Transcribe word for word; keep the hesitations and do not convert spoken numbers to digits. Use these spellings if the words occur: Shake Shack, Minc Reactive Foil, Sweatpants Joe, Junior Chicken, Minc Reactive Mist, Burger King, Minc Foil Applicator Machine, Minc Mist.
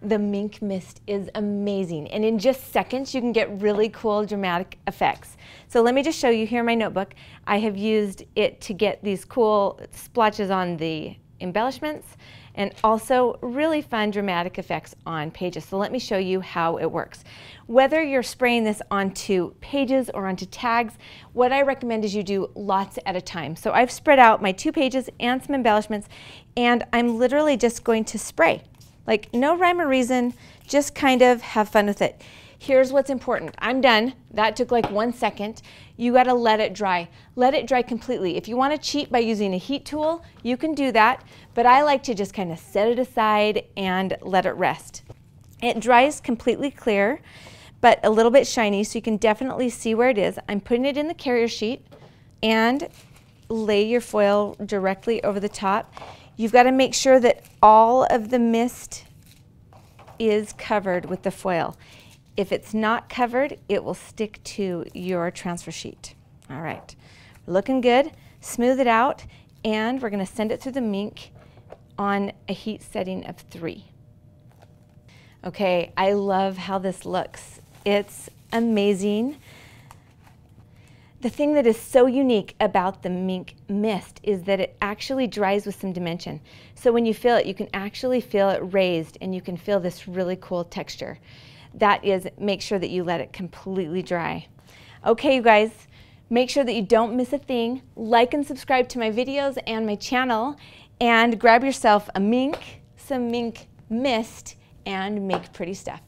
The Minc Mist is amazing, and in just seconds you can get really cool dramatic effects. So let me just show you here in my notebook. I have used it to get these cool splotches on the embellishments and also really fun dramatic effects on pages. So let me show you how it works. Whether you're spraying this onto pages or onto tags, what I recommend is you do lots at a time. So I've spread out my two pages and some embellishments, and I'm literally just going to spray. Like, no rhyme or reason, just kind of have fun with it. Here's what's important. I'm done. That took like one second. You gotta let it dry. Let it dry completely. If you wanna cheat by using a heat tool, you can do that, but I like to just kind of set it aside and let it rest. It dries completely clear, but a little bit shiny, so you can definitely see where it is. I'm putting it in the carrier sheet, and lay your foil directly over the top. You've gotta make sure that all of the mist is covered with the foil. If it's not covered, it will stick to your transfer sheet. All right, looking good. Smooth it out, and we're gonna send it through the Minc on a heat setting of three. Okay, I love how this looks. It's amazing. The thing that is so unique about the Minc Mist is that it actually dries with some dimension. So when you feel it, you can actually feel it raised, and you can feel this really cool texture. That is, make sure that you let it completely dry. Okay, you guys, make sure that you don't miss a thing. Like and subscribe to my videos and my channel, and grab yourself a Minc, some Minc Mist, and make pretty stuff.